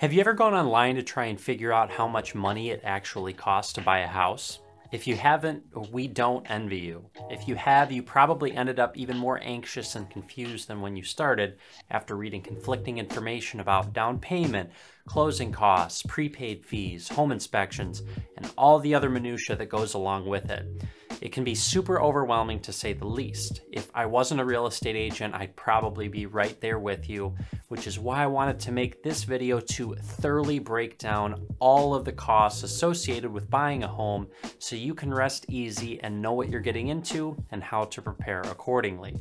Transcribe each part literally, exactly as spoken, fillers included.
Have you ever gone online to try and figure out how much money it actually costs to buy a house? If you haven't, we don't envy you. If you have, you probably ended up even more anxious and confused than when you started after reading conflicting information about down payment, closing costs, prepaid fees, home inspections, and all the other minutia that goes along with it. It can be super overwhelming to say the least. If I wasn't a real estate agent, I'd probably be right there with you, which is why I wanted to make this video to thoroughly break down all of the costs associated with buying a home so you can rest easy and know what you're getting into and how to prepare accordingly.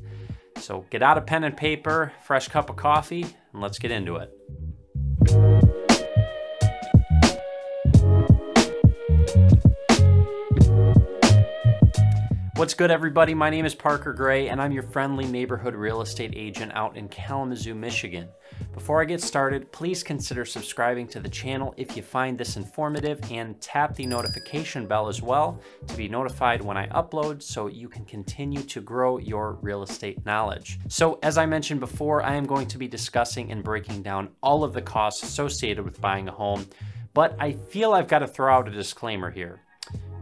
So get out a pen and paper, fresh cup of coffee, and let's get into it. What's good, everybody? My name is Parker Gray, and I'm your friendly neighborhood real estate agent out in Kalamazoo, Michigan. Before I get started, please consider subscribing to the channel if you find this informative, and tap the notification bell as well to be notified when I upload so you can continue to grow your real estate knowledge. So as I mentioned before, I am going to be discussing and breaking down all of the costs associated with buying a home, but I feel I've got to throw out a disclaimer here.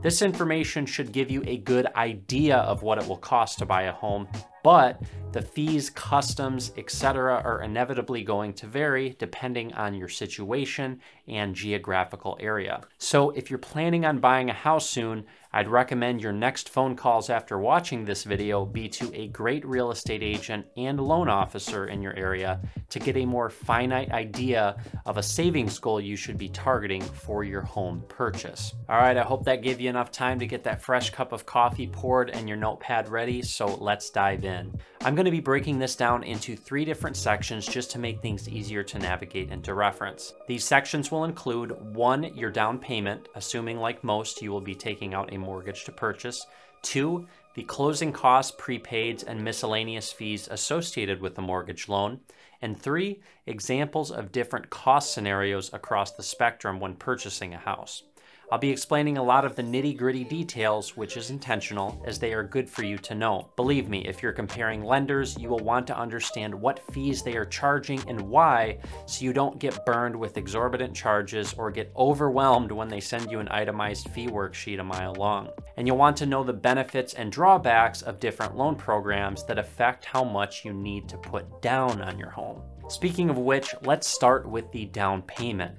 This information should give you a good idea of what it will cost to buy a home, but the fees, customs, et cetera are inevitably going to vary depending on your situation and geographical area. So if you're planning on buying a house soon, I'd recommend your next phone calls after watching this video be to a great real estate agent and loan officer in your area to get a more finite idea of a savings goal you should be targeting for your home purchase. All right, I hope that gave you enough time to get that fresh cup of coffee poured and your notepad ready, so let's dive in. I'm going to be breaking this down into three different sections just to make things easier to navigate and to reference. These sections will include one, your down payment, assuming like most you will be taking out a mortgage to purchase. Two, the closing costs, prepaids, and miscellaneous fees associated with the mortgage loan. And three, examples of different cost scenarios across the spectrum when purchasing a house. I'll be explaining a lot of the nitty-gritty details, which is intentional, as they are good for you to know. Believe me, if you're comparing lenders, you will want to understand what fees they are charging and why, so you don't get burned with exorbitant charges or get overwhelmed when they send you an itemized fee worksheet a mile long. And you'll want to know the benefits and drawbacks of different loan programs that affect how much you need to put down on your home. Speaking of which, let's start with the down payment.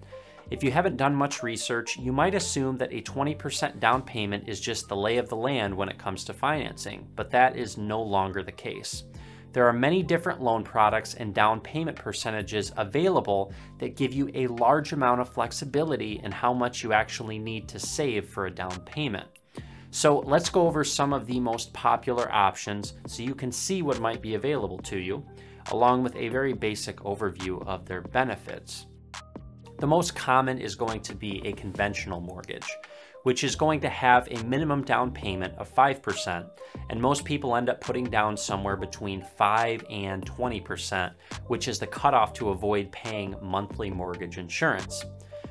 If you haven't done much research, you might assume that a twenty percent down payment is just the lay of the land when it comes to financing, but that is no longer the case. There are many different loan products and down payment percentages available that give you a large amount of flexibility in how much you actually need to save for a down payment. So let's go over some of the most popular options so you can see what might be available to you, along with a very basic overview of their benefits. The most common is going to be a conventional mortgage, which is going to have a minimum down payment of five percent, and most people end up putting down somewhere between five and twenty percent, which is the cutoff to avoid paying monthly mortgage insurance.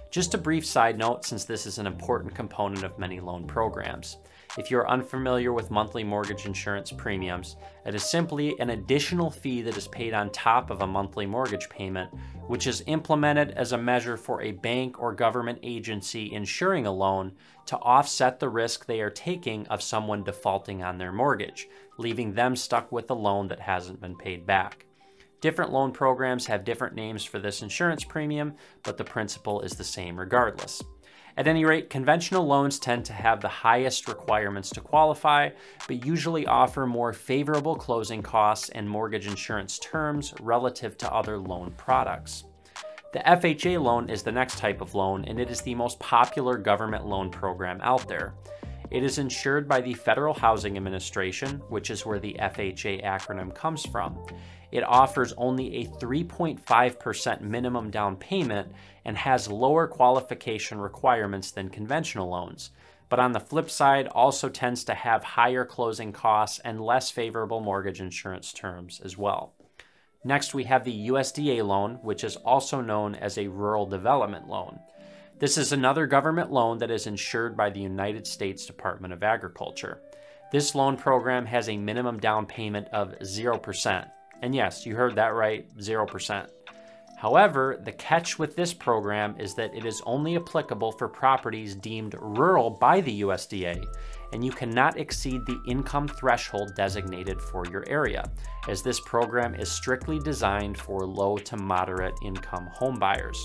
Just a brief side note, since this is an important component of many loan programs. If you're unfamiliar with monthly mortgage insurance premiums, it is simply an additional fee that is paid on top of a monthly mortgage payment, which is implemented as a measure for a bank or government agency insuring a loan to offset the risk they are taking of someone defaulting on their mortgage, leaving them stuck with a loan that hasn't been paid back. Different loan programs have different names for this insurance premium, but the principle is the same regardless. At any rate, conventional loans tend to have the highest requirements to qualify, but usually offer more favorable closing costs and mortgage insurance terms relative to other loan products. The F H A loan is the next type of loan, and it is the most popular government loan program out there. It is insured by the Federal Housing Administration, which is where the F H A acronym comes from. It offers only a three point five percent minimum down payment and has lower qualification requirements than conventional loans, but on the flip side also tends to have higher closing costs and less favorable mortgage insurance terms as well. Next, we have the U S D A loan, which is also known as a rural development loan. This is another government loan that is insured by the United States Department of Agriculture. This loan program has a minimum down payment of zero percent. And yes, you heard that right, zero percent. However, the catch with this program is that it is only applicable for properties deemed rural by the U S D A, and you cannot exceed the income threshold designated for your area, as this program is strictly designed for low to moderate income homebuyers.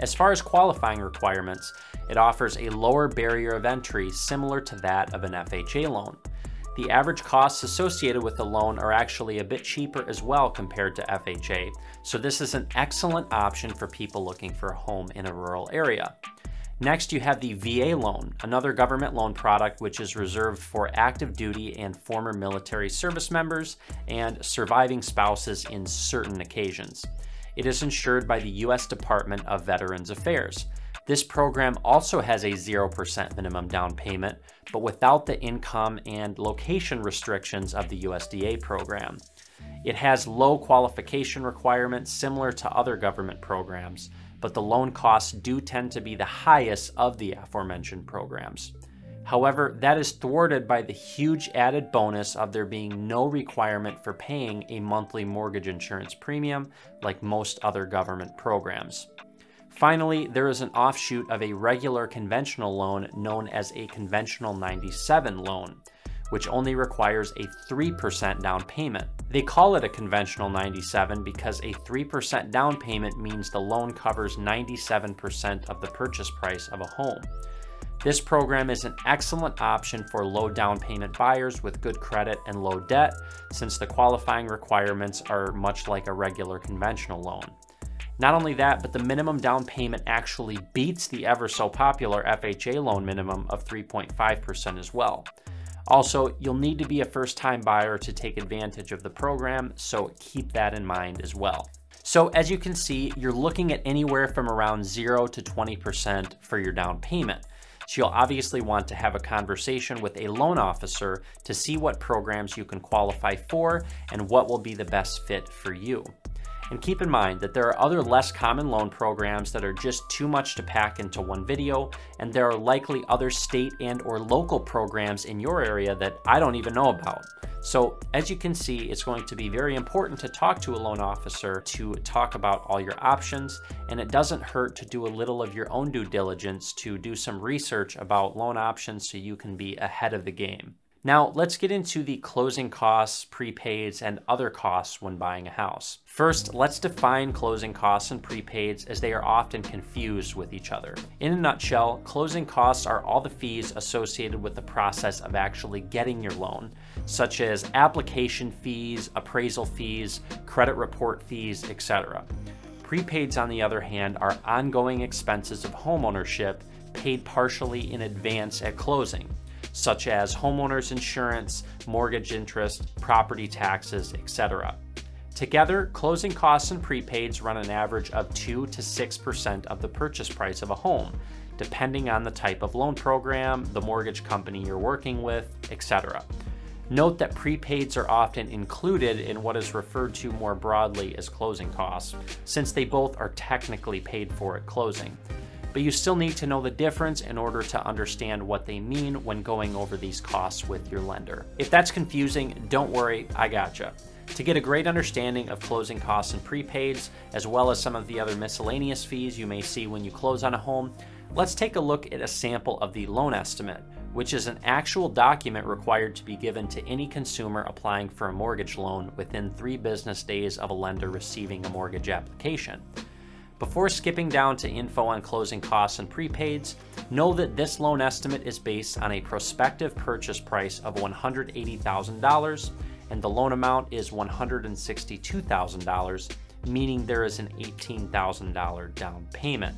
As far as qualifying requirements, it offers a lower barrier of entry similar to that of an F H A loan. The average costs associated with the loan are actually a bit cheaper as well compared to F H A, so this is an excellent option for people looking for a home in a rural area. Next, you have the V A loan, another government loan product which is reserved for active duty and former military service members and surviving spouses in certain occasions. It is insured by the U S Department of Veterans Affairs. This program also has a zero percent minimum down payment, but without the income and location restrictions of the U S D A program. It has low qualification requirements similar to other government programs, but the loan costs do tend to be the highest of the aforementioned programs. However, that is thwarted by the huge added bonus of there being no requirement for paying a monthly mortgage insurance premium like most other government programs. Finally, there is an offshoot of a regular conventional loan known as a conventional ninety-seven loan, which only requires a three percent down payment. They call it a conventional ninety-seven because a three percent down payment means the loan covers ninety-seven percent of the purchase price of a home. This program is an excellent option for low down payment buyers with good credit and low debt, since the qualifying requirements are much like a regular conventional loan. Not only that, but the minimum down payment actually beats the ever so popular F H A loan minimum of three point five percent as well. Also, you'll need to be a first-time buyer to take advantage of the program, so keep that in mind as well. So as you can see, you're looking at anywhere from around zero to twenty percent for your down payment. So you'll obviously want to have a conversation with a loan officer to see what programs you can qualify for and what will be the best fit for you. And keep in mind that there are other less common loan programs that are just too much to pack into one video, and there are likely other state and or local programs in your area that I don't even know about. So as you can see, it's going to be very important to talk to a loan officer to talk about all your options, and it doesn't hurt to do a little of your own due diligence to do some research about loan options so you can be ahead of the game. Now let's get into the closing costs, prepaids, and other costs when buying a house. First, let's define closing costs and prepaids, as they are often confused with each other. In a nutshell, closing costs are all the fees associated with the process of actually getting your loan, such as application fees, appraisal fees, credit report fees, et cetera. Prepaids, on the other hand, are ongoing expenses of homeownership paid partially in advance at closing, such as homeowners insurance, mortgage interest, property taxes, et cetera. Together, closing costs and prepaids run an average of two to six percent of the purchase price of a home, depending on the type of loan program, the mortgage company you're working with, et cetera. Note that prepaids are often included in what is referred to more broadly as closing costs, since they both are technically paid for at closing. But you still need to know the difference in order to understand what they mean when going over these costs with your lender. If that's confusing, don't worry, I gotcha. To get a great understanding of closing costs and prepaids, as well as some of the other miscellaneous fees you may see when you close on a home, let's take a look at a sample of the loan estimate, which is an actual document required to be given to any consumer applying for a mortgage loan within three business days of a lender receiving a mortgage application. Before skipping down to info on closing costs and prepaids, know that this loan estimate is based on a prospective purchase price of one hundred eighty thousand dollars, and the loan amount is one hundred sixty-two thousand dollars, meaning there is an eighteen thousand dollar down payment.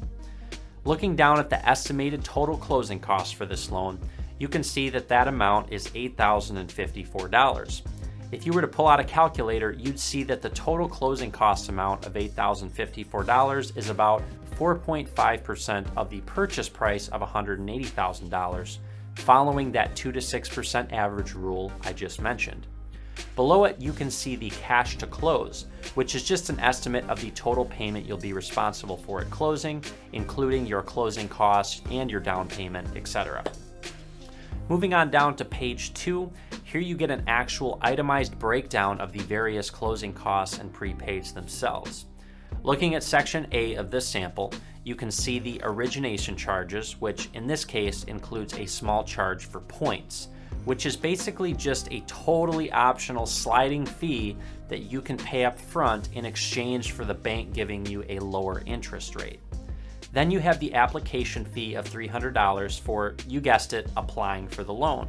Looking down at the estimated total closing costs for this loan, you can see that that amount is eight thousand fifty-four dollars. If you were to pull out a calculator, you'd see that the total closing cost amount of eight thousand fifty-four dollars is about four point five percent of the purchase price of one hundred eighty thousand dollars, following that two to six percent average rule I just mentioned. Below it, you can see the cash to close, which is just an estimate of the total payment you'll be responsible for at closing, including your closing costs and your down payment, et cetera. Moving on down to page two, here you get an actual itemized breakdown of the various closing costs and prepaids themselves. Looking at Section A of this sample, you can see the origination charges, which in this case includes a small charge for points, which is basically just a totally optional sliding fee that you can pay up front in exchange for the bank giving you a lower interest rate. Then you have the application fee of three hundred dollars for, you guessed it, applying for the loan,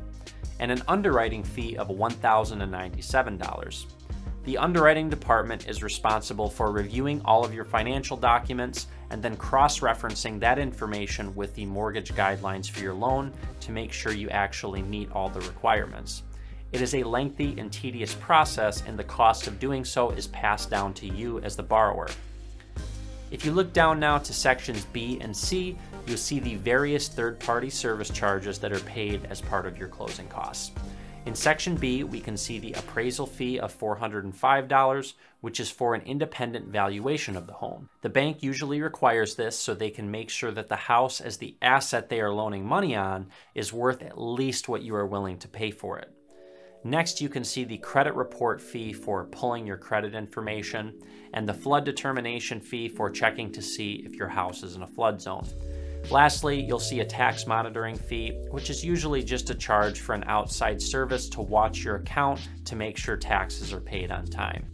and an underwriting fee of one thousand ninety-seven dollars. The underwriting department is responsible for reviewing all of your financial documents and then cross-referencing that information with the mortgage guidelines for your loan to make sure you actually meet all the requirements. It is a lengthy and tedious process, and the cost of doing so is passed down to you as the borrower. If you look down now to sections B and C, you'll see the various third-party service charges that are paid as part of your closing costs. In section B, we can see the appraisal fee of four hundred five dollars, which is for an independent valuation of the home. The bank usually requires this so they can make sure that the house, as the asset they are loaning money on, is worth at least what you are willing to pay for it. Next, you can see the credit report fee for pulling your credit information and the flood determination fee for checking to see if your house is in a flood zone. Lastly, you'll see a tax monitoring fee, which is usually just a charge for an outside service to watch your account to make sure taxes are paid on time.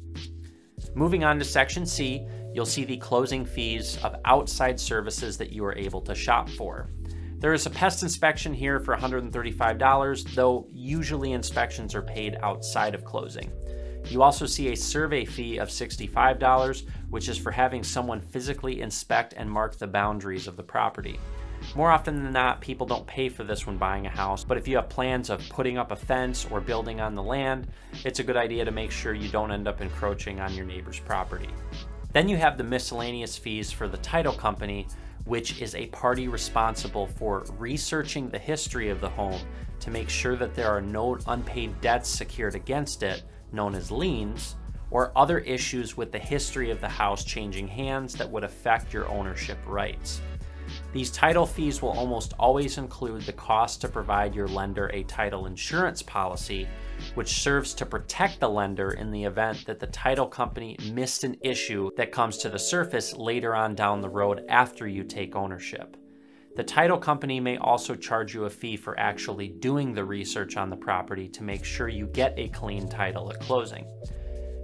Moving on to section C, you'll see the closing fees of outside services that you are able to shop for. There is a pest inspection here for one hundred thirty-five dollars, though usually inspections are paid outside of closing. You also see a survey fee of sixty-five dollars, which is for having someone physically inspect and mark the boundaries of the property. More often than not, people don't pay for this when buying a house, but if you have plans of putting up a fence or building on the land, it's a good idea to make sure you don't end up encroaching on your neighbor's property. Then you have the miscellaneous fees for the title company, which is a party responsible for researching the history of the home to make sure that there are no unpaid debts secured against it, known as liens, or other issues with the history of the house changing hands that would affect your ownership rights. These title fees will almost always include the cost to provide your lender a title insurance policy, which serves to protect the lender in the event that the title company missed an issue that comes to the surface later on down the road after you take ownership. The title company may also charge you a fee for actually doing the research on the property to make sure you get a clean title at closing.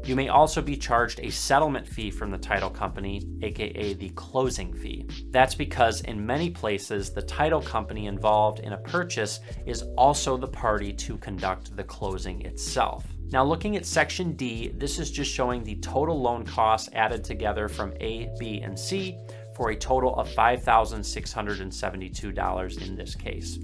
You may also be charged a settlement fee from the title company, aka the closing fee. That's because in many places, the title company involved in a purchase is also the party to conduct the closing itself. Now looking at section D, this is just showing the total loan costs added together from A, B, and C, for a total of five thousand six hundred seventy-two dollars in this case.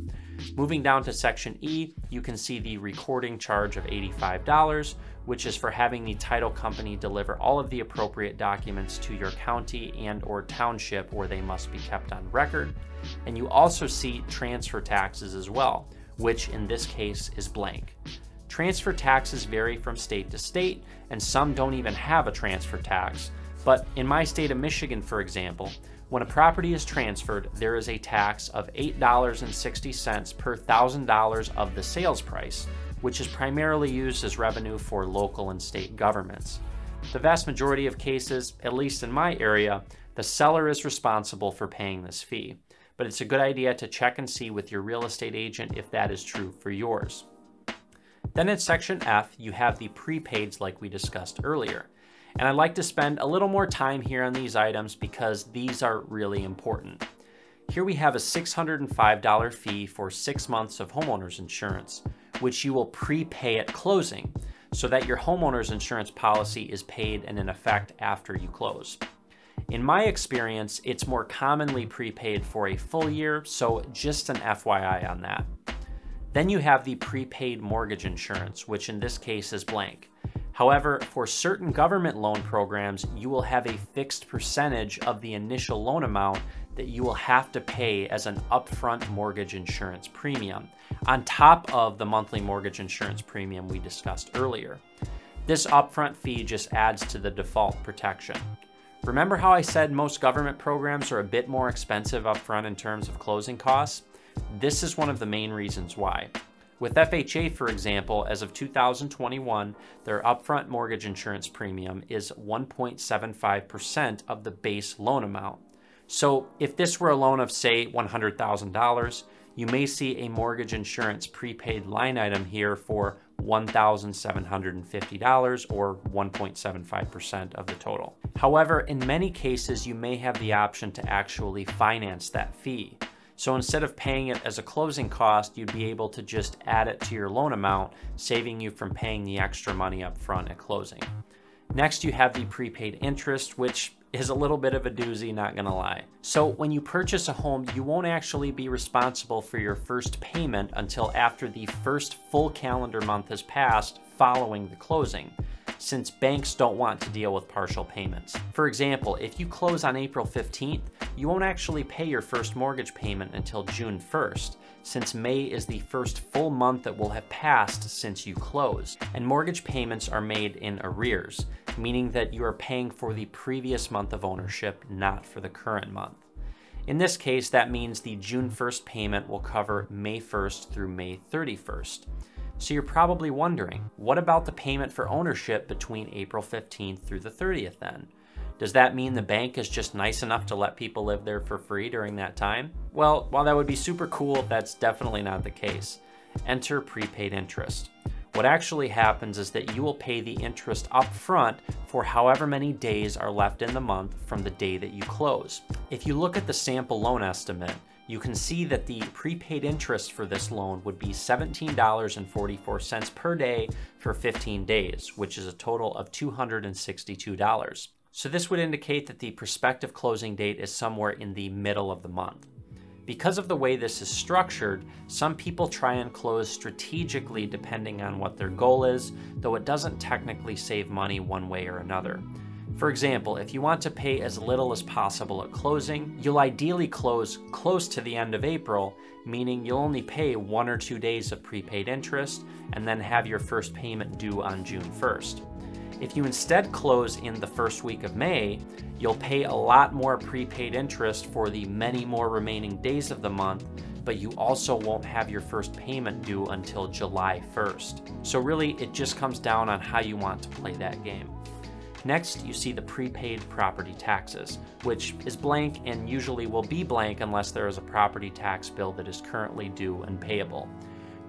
Moving down to section E, you can see the recording charge of eighty-five dollars, which is for having the title company deliver all of the appropriate documents to your county and or township where they must be kept on record. And you also see transfer taxes as well, which in this case is blank. Transfer taxes vary from state to state, and some don't even have a transfer tax. But in my state of Michigan, for example, when a property is transferred, there is a tax of eight dollars and sixty cents per thousand dollars of the sales price, which is primarily used as revenue for local and state governments. The vast majority of cases, at least in my area, the seller is responsible for paying this fee. But it's a good idea to check and see with your real estate agent if that is true for yours. Then in section F, you have the prepaids like we discussed earlier. And I'd like to spend a little more time here on these items because these are really important. Here we have a six hundred five dollar fee for six months of homeowner's insurance, which you will prepay at closing so that your homeowner's insurance policy is paid and in effect after you close. In my experience, it's more commonly prepaid for a full year, so just an F Y I on that. Then you have the prepaid mortgage insurance, which in this case is blank. However, for certain government loan programs, you will have a fixed percentage of the initial loan amount that you will have to pay as an upfront mortgage insurance premium, on top of the monthly mortgage insurance premium we discussed earlier. This upfront fee just adds to the default protection. Remember how I said most government programs are a bit more expensive upfront in terms of closing costs? This is one of the main reasons why. With F H A, for example, as of two thousand twenty-one, their upfront mortgage insurance premium is one point seven five percent of the base loan amount. So if this were a loan of, say, one hundred thousand dollars, you may see a mortgage insurance prepaid line item here for one thousand seven hundred fifty dollars or one point seven five percent of the total. However, in many cases, you may have the option to actually finance that fee. So instead of paying it as a closing cost, you'd be able to just add it to your loan amount, saving you from paying the extra money up front at closing. Next, you have the prepaid interest, which is a little bit of a doozy, not gonna lie. So when you purchase a home, you won't actually be responsible for your first payment until after the first full calendar month has passed following the closing, since banks don't want to deal with partial payments. For example, if you close on April fifteenth, you won't actually pay your first mortgage payment until June first, since May is the first full month that will have passed since you closed. And mortgage payments are made in arrears, meaning that you are paying for the previous month of ownership, not for the current month. In this case, that means the June first payment will cover May first through May thirty-first. So you're probably wondering, what about the payment for ownership between April fifteenth through the thirtieth then? Does that mean the bank is just nice enough to let people live there for free during that time? Well, while that would be super cool, that's definitely not the case. Enter prepaid interest. What actually happens is that you will pay the interest up front for however many days are left in the month from the day that you close. If you look at the sample loan estimate, you can see that the prepaid interest for this loan would be seventeen dollars and forty-four cents per day for fifteen days, which is a total of two hundred sixty-two dollars. So this would indicate that the prospective closing date is somewhere in the middle of the month. Because of the way this is structured, some people try and close strategically depending on what their goal is, though it doesn't technically save money one way or another. For example, if you want to pay as little as possible at closing, you'll ideally close close to the end of April, meaning you'll only pay one or two days of prepaid interest and then have your first payment due on June first. If you instead close in the first week of May, you'll pay a lot more prepaid interest for the many more remaining days of the month, but you also won't have your first payment due until July first. So really, it just comes down on how you want to play that game. Next, you see the prepaid property taxes, which is blank and usually will be blank unless there is a property tax bill that is currently due and payable.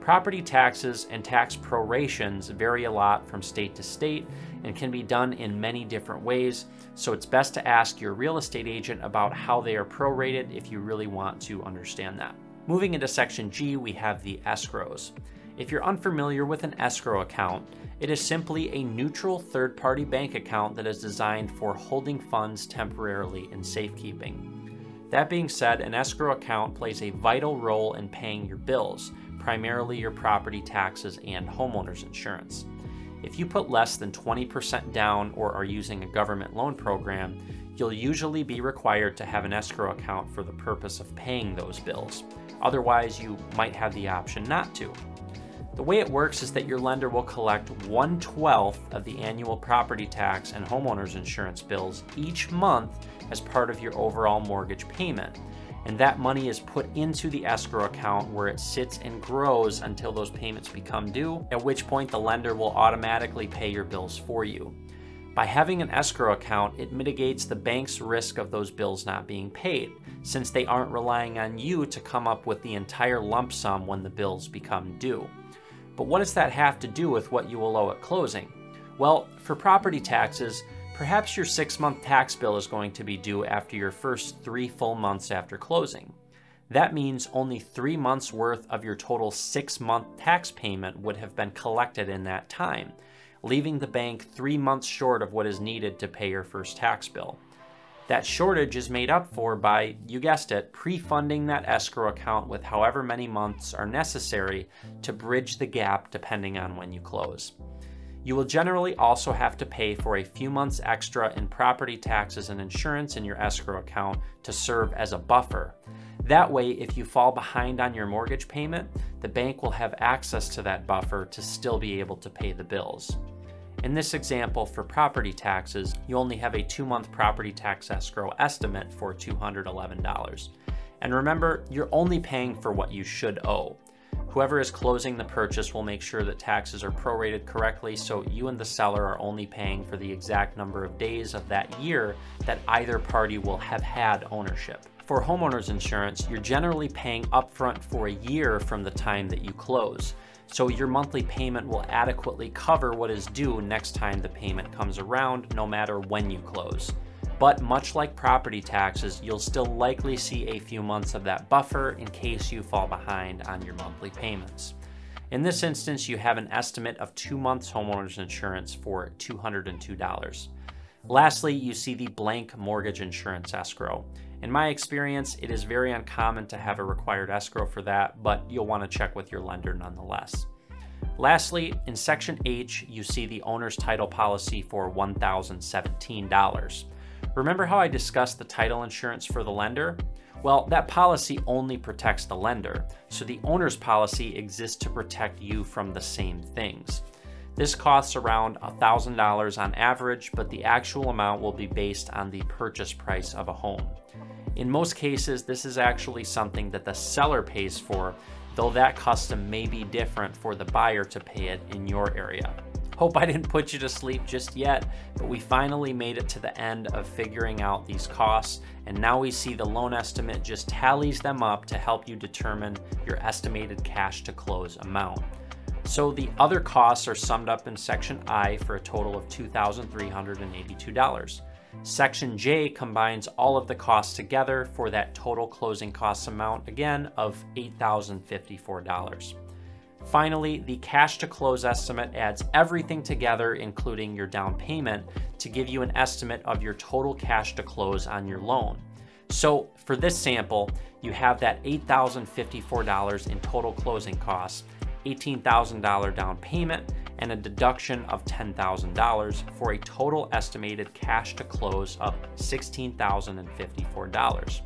Property taxes and tax prorations vary a lot from state to state and can be done in many different ways, so it's best to ask your real estate agent about how they are prorated if you really want to understand that. Moving into section G, we have the escrows. If you're unfamiliar with an escrow account, it is simply a neutral third-party bank account that is designed for holding funds temporarily in safekeeping. That being said, an escrow account plays a vital role in paying your bills, primarily your property taxes and homeowners insurance. If you put less than twenty percent down or are using a government loan program, you'll usually be required to have an escrow account for the purpose of paying those bills. Otherwise, you might have the option not to. The way it works is that your lender will collect one twelfth of the annual property tax and homeowners insurance bills each month as part of your overall mortgage payment. And that money is put into the escrow account where it sits and grows until those payments become due, at which point the lender will automatically pay your bills for you. By having an escrow account, it mitigates the bank's risk of those bills not being paid, since they aren't relying on you to come up with the entire lump sum when the bills become due. But what does that have to do with what you will owe at closing? Well, for property taxes, perhaps your six-month tax bill is going to be due after your first three full months after closing. That means only three months worth of your total six-month tax payment would have been collected in that time, leaving the bank three months short of what is needed to pay your first tax bill. That shortage is made up for by, you guessed it, pre-funding that escrow account with however many months are necessary to bridge the gap depending on when you close. You will generally also have to pay for a few months extra in property taxes and insurance in your escrow account to serve as a buffer. That way, if you fall behind on your mortgage payment, the bank will have access to that buffer to still be able to pay the bills. In this example, for property taxes, you only have a two-month property tax escrow estimate for two hundred eleven dollars. And remember, you're only paying for what you should owe. Whoever is closing the purchase will make sure that taxes are prorated correctly, so you and the seller are only paying for the exact number of days of that year that either party will have had ownership. For homeowners insurance, you're generally paying upfront for a year from the time that you close, so your monthly payment will adequately cover what is due next time the payment comes around, no matter when you close. But much like property taxes, you'll still likely see a few months of that buffer in case you fall behind on your monthly payments. In this instance, you have an estimate of two months homeowners insurance for two hundred two dollars. Lastly, you see the blank mortgage insurance escrow. In my experience, it is very uncommon to have a required escrow for that, but you'll want to check with your lender nonetheless. Lastly, in Section H, you see the owner's title policy for one thousand seventeen dollars. Remember how I discussed the title insurance for the lender? Well, that policy only protects the lender, so the owner's policy exists to protect you from the same things. This costs around one thousand dollars on average, but the actual amount will be based on the purchase price of a home. In most cases, this is actually something that the seller pays for, though that custom may be different for the buyer to pay it in your area. Hope I didn't put you to sleep just yet, but we finally made it to the end of figuring out these costs, and now we see the loan estimate just tallies them up to help you determine your estimated cash to close amount. So the other costs are summed up in Section I for a total of two thousand three hundred eighty-two dollars. Section J combines all of the costs together for that total closing costs amount, again, of eight thousand fifty-four dollars. Finally, the cash to close estimate adds everything together, including your down payment, to give you an estimate of your total cash to close on your loan. So for this sample, you have that eight thousand fifty-four dollars in total closing costs, eighteen thousand dollars down payment, and a deduction of ten thousand dollars for a total estimated cash to close of sixteen thousand fifty-four dollars.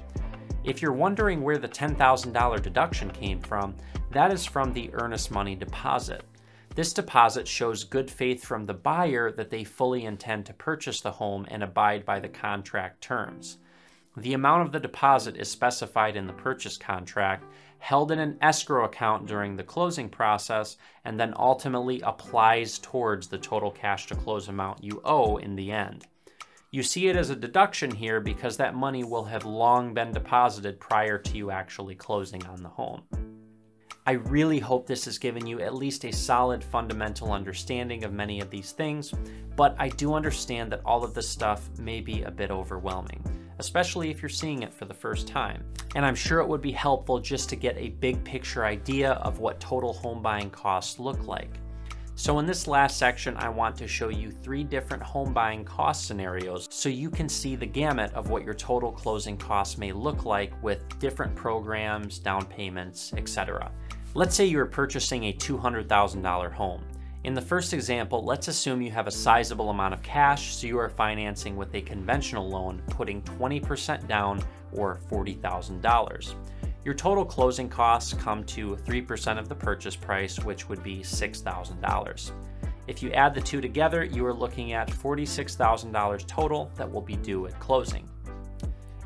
If you're wondering where the ten thousand dollars deduction came from, that is from the earnest money deposit. This deposit shows good faith from the buyer that they fully intend to purchase the home and abide by the contract terms. The amount of the deposit is specified in the purchase contract, held in an escrow account during the closing process, and then ultimately applies towards the total cash to close amount you owe in the end. You see it as a deduction here because that money will have long been deposited prior to you actually closing on the home. I really hope this has given you at least a solid fundamental understanding of many of these things, but I do understand that all of this stuff may be a bit overwhelming, especially if you're seeing it for the first time. And I'm sure it would be helpful just to get a big picture idea of what total home buying costs look like. So in this last section, I want to show you three different home buying cost scenarios so you can see the gamut of what your total closing costs may look like with different programs, down payments, et cetera. Let's say you're purchasing a two hundred thousand dollar home. In the first example, let's assume you have a sizable amount of cash, so you are financing with a conventional loan, putting twenty percent down or forty thousand dollars. Your total closing costs come to three percent of the purchase price, which would be six thousand dollars. If you add the two together, you are looking at forty-six thousand dollars total that will be due at closing.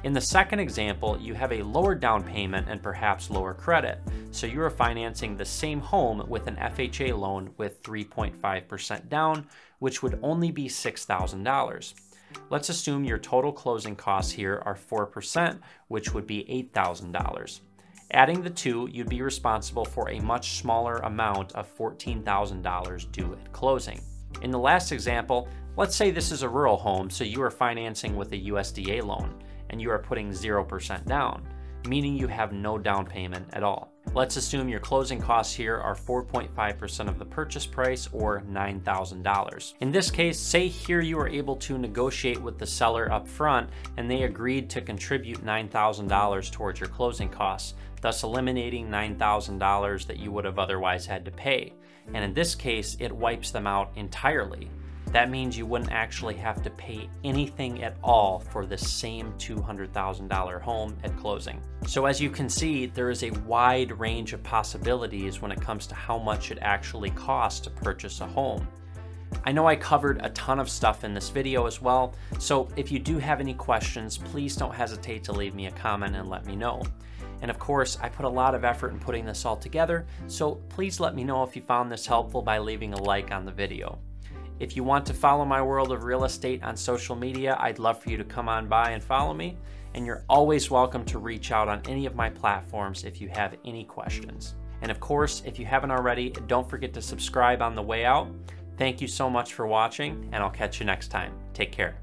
In the second example, you have a lower down payment and perhaps lower credit, so you are financing the same home with an F H A loan with three point five percent down, which would only be six thousand dollars. Let's assume your total closing costs here are four percent, which would be eight thousand dollars. Adding the two, you'd be responsible for a much smaller amount of fourteen thousand dollars due at closing. In the last example, let's say this is a rural home, so you are financing with a U S D A loan, and you are putting zero percent down, meaning you have no down payment at all. Let's assume your closing costs here are four point five percent of the purchase price or nine thousand dollars. In this case, say here you were able to negotiate with the seller up front and they agreed to contribute nine thousand dollars towards your closing costs, thus eliminating nine thousand dollars that you would have otherwise had to pay. And in this case, it wipes them out entirely. That means you wouldn't actually have to pay anything at all for the same two hundred thousand dollar home at closing. So as you can see, there is a wide range of possibilities when it comes to how much it actually costs to purchase a home. I know I covered a ton of stuff in this video as well, so if you do have any questions, please don't hesitate to leave me a comment and let me know. And of course, I put a lot of effort in putting this all together, so please let me know if you found this helpful by leaving a like on the video. If you want to follow my world of real estate on social media, I'd love for you to come on by and follow me. And you're always welcome to reach out on any of my platforms if you have any questions. And of course, if you haven't already, don't forget to subscribe on the way out. Thank you so much for watching, and I'll catch you next time. Take care.